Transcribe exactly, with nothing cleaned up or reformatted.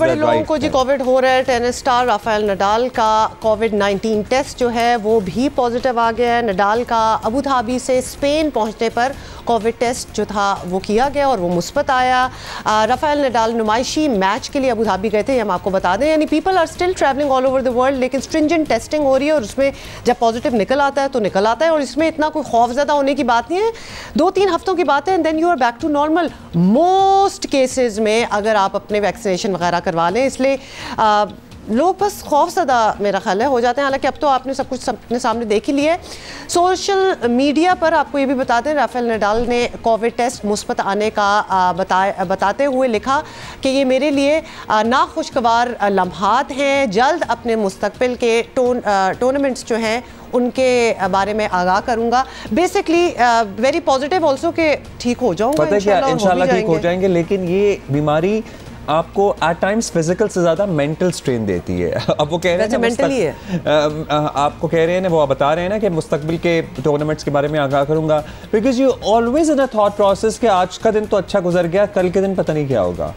बड़े लोगों को जी कोविड हो रहा है। टेनिस स्टार राफेल नडाल का कोविड नाइन्टीन टेस्ट जो है वो भी पॉजिटिव आ गया है। नडाल का अबू धाबी से स्पेन पहुंचने पर कोविड टेस्ट जो था वो किया गया और वो मुस्बत आया। राफेल नडाल नुमाइशी मैच के लिए अबू धाबी गए थे, हम आपको बता दें। यानी people are still travelling all over the world, लेकिन स्ट्रिंजेंट टेस्टिंग हो रही है और उसमें जब पॉजिटिव निकल आता है तो निकल आता है और इसमें इतना कोई खौफजदा होने की बात नहीं है। दो तीन हफ्तों की बात है and then you are back to normal most cases में, अगर आप अपने वैक्सीनेशन वगैरह करवा लें। इसलिए लोग बस खौफ सदा मेरा ख्याल है हो जाते हैं। हालांकि अब तो आपने सब कुछ अपने सामने देख ही लिया है। सोशल मीडिया पर आपको ये भी बता दें, राफेल नडाल ने कोविड टेस्ट मुस्बत आने का बता बताते हुए लिखा कि ये मेरे लिए नाखुशगवार लम्हात हैं। जल्द अपने मुस्तकबिल के टोन टूर्नामेंट्स जो हैं उनके बारे में आगाह करूंगा। बेसिकली वेरी पॉजिटिव ऑल्सो के ठीक हो जाऊँगा, इंशाल्लाह ठीक हो जाएंगे। लेकिन ये बीमारी आपको एट टाइम्स फिजिकल से ज़्यादा मेंटल स्ट्रेन देती है। अब वो कह रहे हैं मेंटली है, आपको कह रहे हैं ना, वो बता रहे हैं ना कि मुस्तकबिल के टूर्नामेंट्स के बारे में आगाह करूंगा, because you always in a thought process कि आज का दिन तो अच्छा गुजर गया, कल के दिन पता नहीं क्या होगा।